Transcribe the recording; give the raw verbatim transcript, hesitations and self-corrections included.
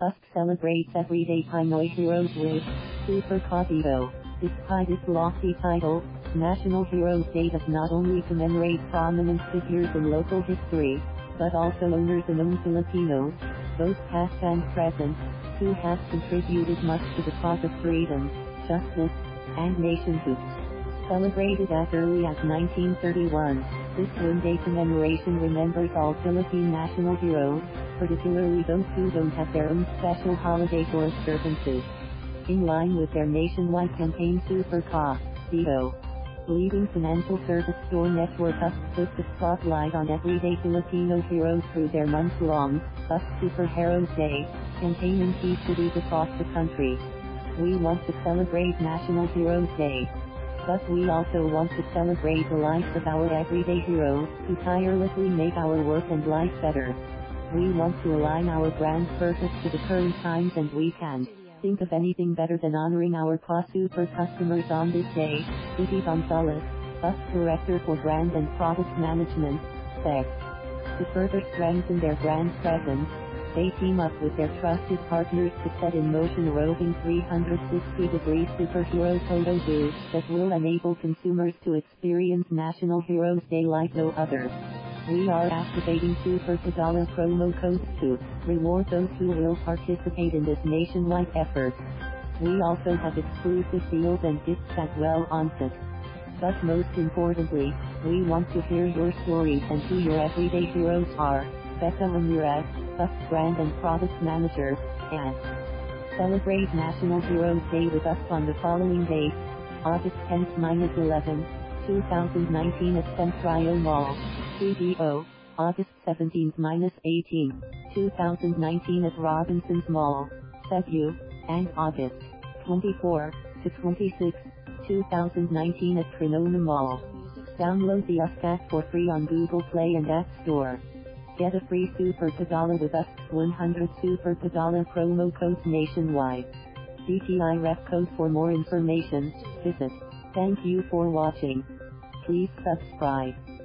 U S C celebrates everyday Pinoy heroes with Super Ka Dito. Despite its lofty title, National Heroes Day does not only commemorate prominent figures in local history, but also honors known Filipinos, both past and present, who have contributed much to the cause of freedom, justice, and nationhood. Celebrated as early as nineteen thirty-one, this one-day commemoration remembers all Philippine national heroes, particularly those who don't have their own special holiday or observances. In line with their nationwide campaign Super Ka Dito, leading financial service store network U S C puts the spotlight on everyday Filipino heroes through their month-long U S C Super Heroes Day campaign in key cities across the country. We want to celebrate National Heroes Day, but we also want to celebrate the lives of our everyday heroes who tirelessly make our work and life better. We want to align our brand purpose to the current times, and we can't think of anything better than honoring our Ka Super customers on this day. Ziggie Gonzales, U S C Director for Brand and Product Management, said. To further strengthen their brand presence, they team up with their trusted partners to set in motion a roving three hundred sixty degree superhero photo booth that will enable consumers to experience National Heroes Day like no other. We are activating Super Padala promo codes to reward those who will participate in this nationwide effort. We also have exclusive deals and gifts as well on set. But most importantly, we want to hear your stories and who your everyday heroes are. Becca Ramirez, U S C Brand and Product Manager, and celebrate National Heroes Day with U S C on the following dates: August tenth to eleventh, two thousand nineteen at Centrio Mall, C D O, August seventeenth to eighteenth, two thousand nineteen at Robinsons Mall, Cebu, and August twenty-fourth to twenty-sixth, two thousand nineteen at TriNoma Mall. Download the U S C app for free on Google Play and App Store. Get a free Super Padala with U S C's one hundred Super Padala promo codes nationwide. D T I ref code for more information. Visit. Thank you for watching. Please subscribe.